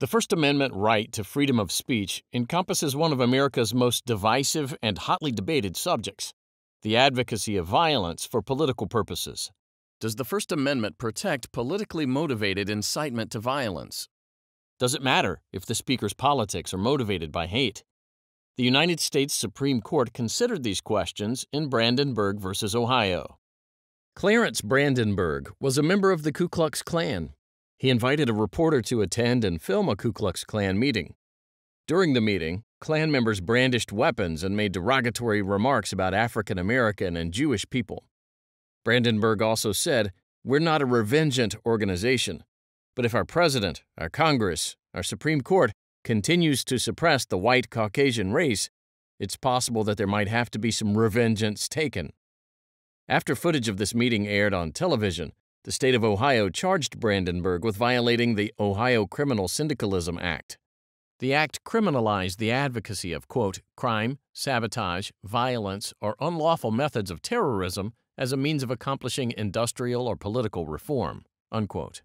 The First Amendment right to freedom of speech encompasses one of America's most divisive and hotly debated subjects, the advocacy of violence for political purposes. Does the First Amendment protect politically motivated incitement to violence? Does it matter if the speaker's politics are motivated by hate? The United States Supreme Court considered these questions in Brandenburg v. Ohio. Clarence Brandenburg was a member of the Ku Klux Klan. He invited a reporter to attend and film a Ku Klux Klan meeting. During the meeting, Klan members brandished weapons and made derogatory remarks about African American and Jewish people. Brandenburg also said, "We're not a revengeant organization, but if our president, our Congress, our Supreme Court continues to suppress the white Caucasian race, it's possible that there might have to be some revengeance taken." After footage of this meeting aired on television, the state of Ohio charged Brandenburg with violating the Ohio Criminal Syndicalism Act. The act criminalized the advocacy of, quote, crime, sabotage, violence, or unlawful methods of terrorism as a means of accomplishing industrial or political reform, unquote.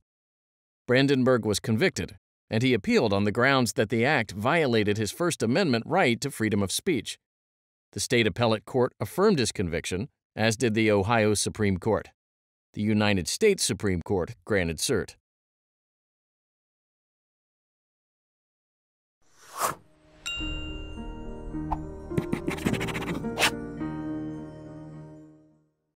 Brandenburg was convicted, and he appealed on the grounds that the act violated his First Amendment right to freedom of speech. The state appellate court affirmed his conviction, as did the Ohio Supreme Court. The United States Supreme Court granted cert.